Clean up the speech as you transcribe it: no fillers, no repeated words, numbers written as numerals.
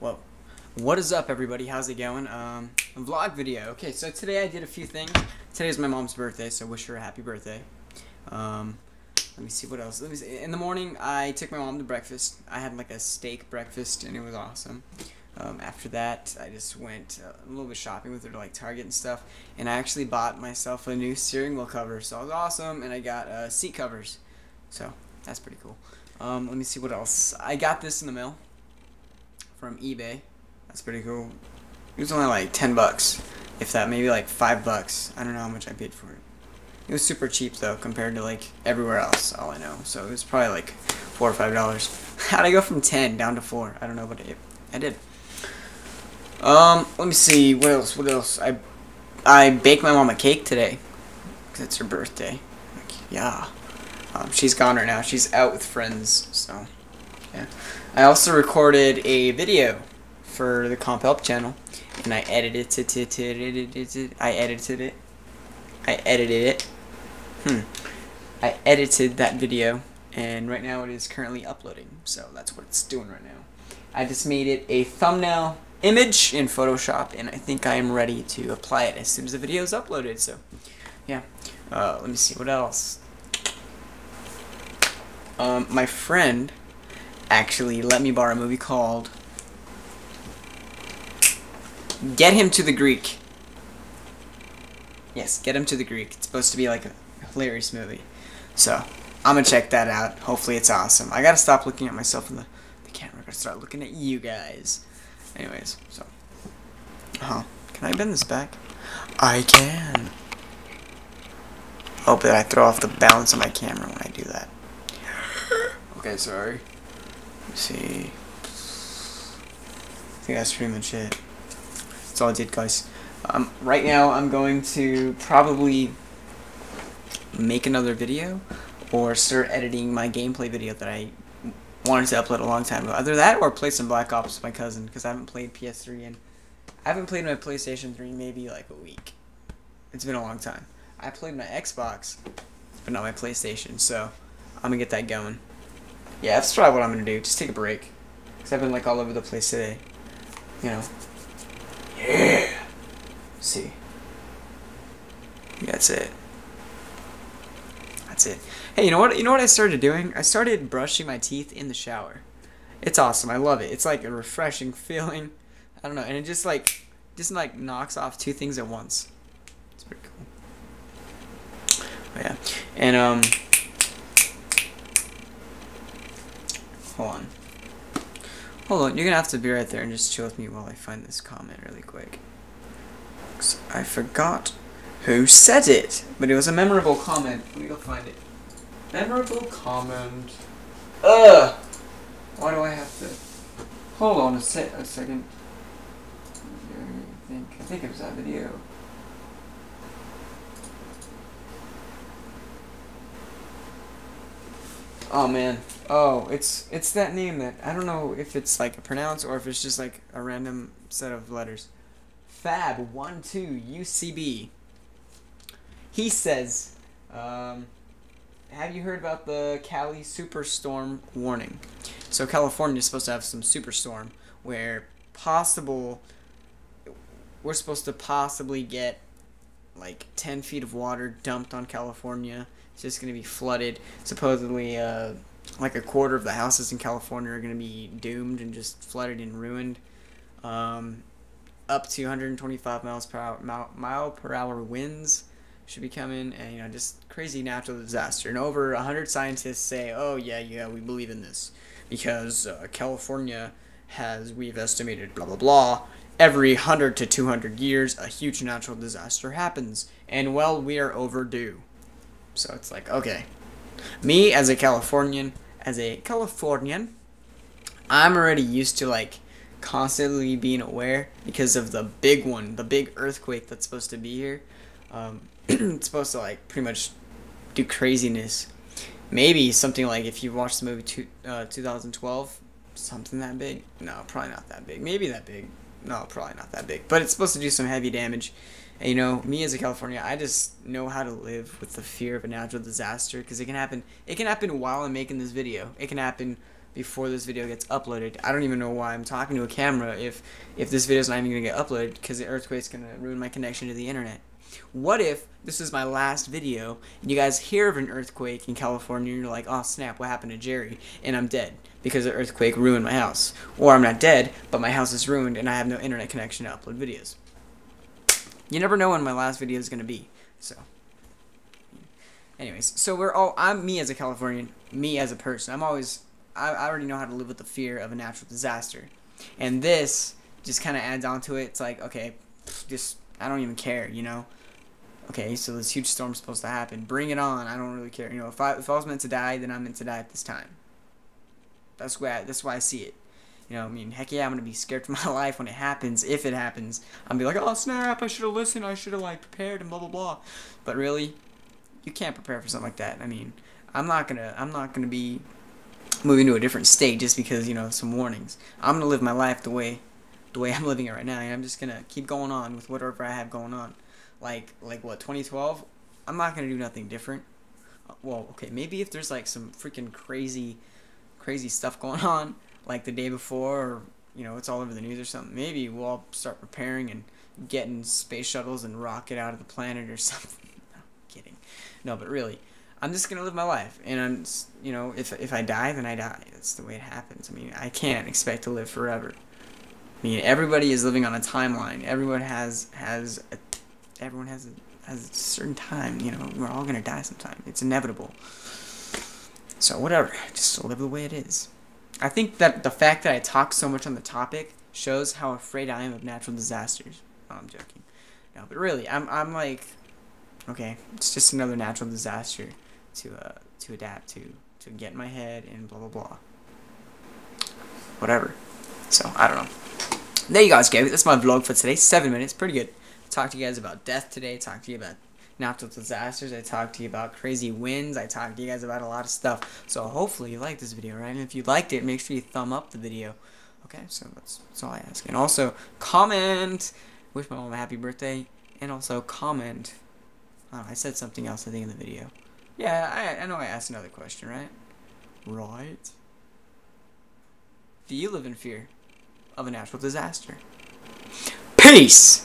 Whoa. What is up, everybody? How's it going? A vlog video. Okay, so today I did a few things. Today's my mom's birthday, so wish her a happy birthday. Let me see what else. Let me see. In the morning, I took my mom to breakfast. I had like a steak breakfast, and it was awesome. After that, I just went a little bit shopping with her to like Target and stuff, and I actually bought myself a new steering wheel cover, so it was awesome, and I got seat covers, so that's pretty cool. Let me see what else. I got this in the mail from eBay. That's pretty cool. It was only like 10 bucks, if that, maybe like 5 bucks. I don't know how much I paid for it. It was super cheap though compared to like everywhere else, all I know, so it was probably like $4 or $5. How'd I go from 10 down to 4? I don't know, but I did. Let me see, what else, I baked my mom a cake today, because it's her birthday, like, yeah. She's gone right now, she's out with friends, so, yeah. I also recorded a video for the Comp Help channel, and I edited that video, and right now it is currently uploading, so that's what it's doing right now. I just made it a thumbnail image in Photoshop, and I think I am ready to apply it as soon as the video is uploaded, so yeah. Let me see what else. My friend actually let me borrow a movie called Get Him to the Greek. Yes, Get Him to the Greek. It's supposed to be like a hilarious movie, so I'm gonna check that out. Hopefully it's awesome. I gotta stop looking at myself in the camera. I gotta start looking at you guys. Anyways, so, can I bend this back? I can. Hope that I throw off the balance of my camera when I do that. Okay, sorry. Let's see. I think that's pretty much it. That's all I did, guys. Right now, I'm going to probably make another video or start editing my gameplay video that I wanted to upload a long time ago. Either that or play some Black Ops with my cousin, because I haven't played PS3 and I haven't played my PlayStation 3 maybe like a week. It's been a long time. I played my Xbox, but not my PlayStation, so I'm gonna get that going. Yeah, that's probably what I'm gonna do. Just take a break, because I've been like all over the place today. You know. Yeah. Let's see. Yeah, that's it. That's it. Hey, you know what? You know what I started doing? I started brushing my teeth in the shower. It's awesome. I love it. It's like a refreshing feeling. I don't know, and it just like knocks off two things at once. It's pretty cool. Oh yeah, and hold on. You're gonna have to be right there and just chill with me while I find this comment really quick. 'Cause I forgot who said it, but it was a memorable comment. Let me go find it. Memorable comment. Ugh! Why do I have to... Hold on a second. I think it was that video. Oh man. Oh, it's that name that... I don't know if it's like a pronounce or if it's just like a random set of letters. Fab 12 UCB. He says, have you heard about the Cali superstorm warning? So California is supposed to have some superstorm where we're supposed to possibly get like 10 feet of water dumped on California. It's just going to be flooded. Supposedly like a quarter of the houses in California are going to be doomed and just flooded and ruined. Up to 125 mile per hour winds should be coming, and you know, just crazy natural disaster. And over 100 scientists say, oh yeah, we believe in this because California has, we've estimated blah blah blah, every 100 to 200 years a huge natural disaster happens, and well, we are overdue. So it's like, okay, me as a Californian, I'm already used to like constantly being aware because of the big one, the big earthquake that's supposed to be here. It's supposed to like pretty much do craziness. Maybe something like, if you watched the movie 2012, something that big? No, probably not that big. Maybe that big. No, probably not that big. But it's supposed to do some heavy damage. And you know, me as a California, I just know how to live with the fear of a natural disaster, because it can happen. It can happen while I'm making this video. It can happen before this video gets uploaded. I don't even know why I'm talking to a camera if this video's not even going to get uploaded, because the earthquake's going to ruin my connection to the internet. What if this is my last video and you guys hear of an earthquake in California and you're like, oh snap, what happened to Jerry? And I'm dead because the earthquake ruined my house. Or I'm not dead, but my house is ruined and I have no internet connection to upload videos. You never know when my last video is going to be. So anyways, so we're all, me as a Californian, me as a person, I'm always, I already know how to live with the fear of a natural disaster. And this just kind of adds on to it. It's like, okay, just, I don't even care, you know? Okay, so this huge storm's supposed to happen. Bring it on. I don't really care. You know, if I was meant to die, then I'm meant to die at this time. That's why I see it. You know, I mean, heck yeah, I'm going to be scared for my life when it happens. If it happens, I'm going to be like, oh, snap, I should have listened. I should have, like, prepared and blah, blah, blah. But really, you can't prepare for something like that. I mean, I'm not going to be moving to a different state just because, you know, some warnings. I'm going to live my life the way I'm living it right now, and I'm just going to keep going on with whatever I have going on. Like what, 2012? I'm not going to do nothing different. Well, okay, maybe if there's like some freaking crazy stuff going on, like the day before, or, you know, it's all over the news or something, maybe we'll all start preparing and getting space shuttles and rocket out of the planet or something. No, I'm kidding. No, but really, I'm just going to live my life, and I'm, you know, if I die, then I die. That's the way it happens. I mean, I can't expect to live forever. I mean, everybody is living on a timeline. Everyone has a certain time. You know, we're all gonna die sometime. It's inevitable. So whatever, just live the way it is. I think that the fact that I talk so much on the topic shows how afraid I am of natural disasters. Oh, I'm joking. No, but really, I'm like, okay, it's just another natural disaster to adapt to get in my head and blah blah blah. Whatever. So I don't know. There you guys go, that's my vlog for today, 7 minutes, pretty good. I talked to you guys about death today, I talked to you about natural disasters, I talked to you about crazy winds, I talked to you guys about a lot of stuff. So hopefully you liked this video, right? And if you liked it, make sure you thumb up the video. Okay, so that's all I ask. And also, comment! Wish my mom a happy birthday. And also, comment. Oh, I said something else, I think, in the video. Yeah, I know I asked another question, right? Right? Do you live in fear of a natural disaster? Peace!